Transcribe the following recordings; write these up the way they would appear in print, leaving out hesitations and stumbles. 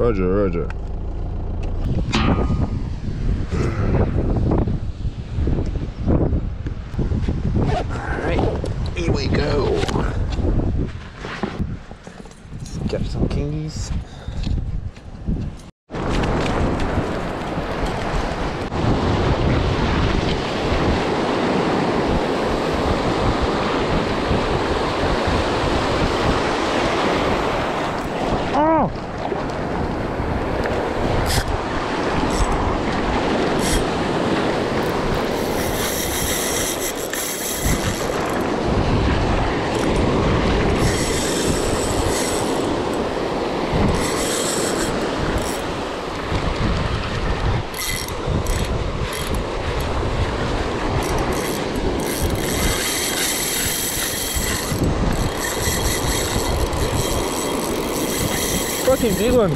Roger, roger. Alright, here we go. Catch some kingies. Fucking big one.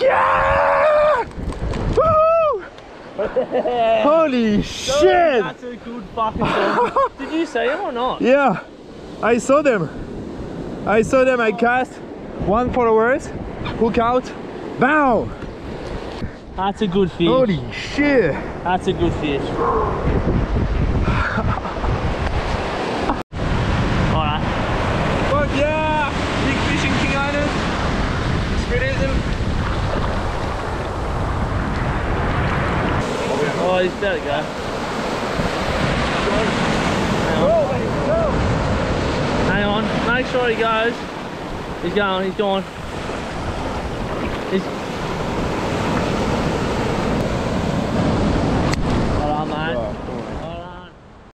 Yeah! Woo! Holy shit! That's a good fucking thing. Did you see them or not? Yeah, I saw them. I saw them. I cast one forwards, hook out, bow. That's a good fish. Holy shit! That's a good fish. Alright. Fuck yeah! Big fish in King Island. Experience. Oh, he's dead, guy. Hang on, make sure he goes. He's going, he's going. He's